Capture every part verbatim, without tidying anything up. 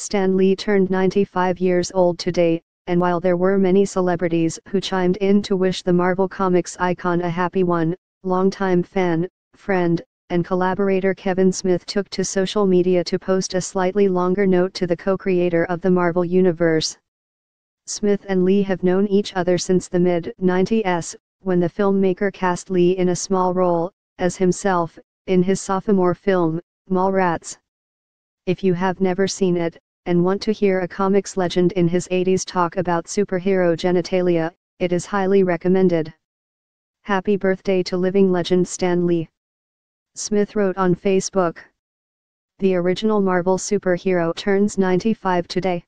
Stan Lee turned ninety-five years old today, and while there were many celebrities who chimed in to wish the Marvel Comics icon a happy one, longtime fan, friend, and collaborator Kevin Smith took to social media to post a slightly longer note to the co-creator of the Marvel Universe. Smith and Lee have known each other since the mid nineties, when the filmmaker cast Lee in a small role, as himself, in his sophomore film, Mallrats. If you have never seen it, and want to hear a comics legend in his eighties talk about superhero genitalia, it is highly recommended. Happy birthday to living legend Stan Lee. Smith wrote on Facebook. The original Marvel superhero turns ninety-five today.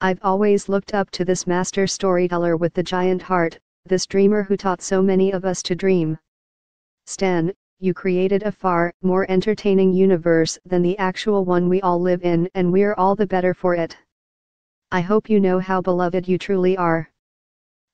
I've always looked up to this master storyteller with the giant heart, this dreamer who taught so many of us to dream. Stan, you created a far more entertaining universe than the actual one we all live in, and we're all the better for it. I hope you know how beloved you truly are.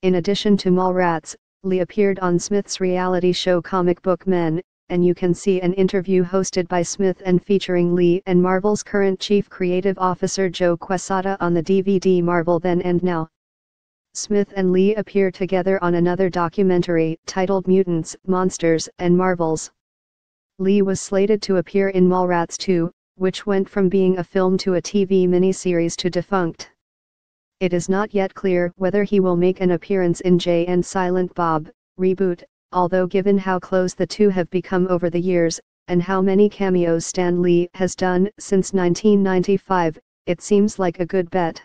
In addition to Mallrats, Lee appeared on Smith's reality show Comic Book Men, and you can see an interview hosted by Smith and featuring Lee and Marvel's current Chief Creative Officer Joe Quesada on the D V D Marvel Then and Now. Smith and Lee appear together on another documentary titled Mutants, Monsters, and Marvels. Lee was slated to appear in Mallrats two, which went from being a film to a T V miniseries to defunct. It is not yet clear whether he will make an appearance in Jay and Silent Bob, Reboot, although given how close the two have become over the years, and how many cameos Stan Lee has done since nineteen ninety-five, it seems like a good bet.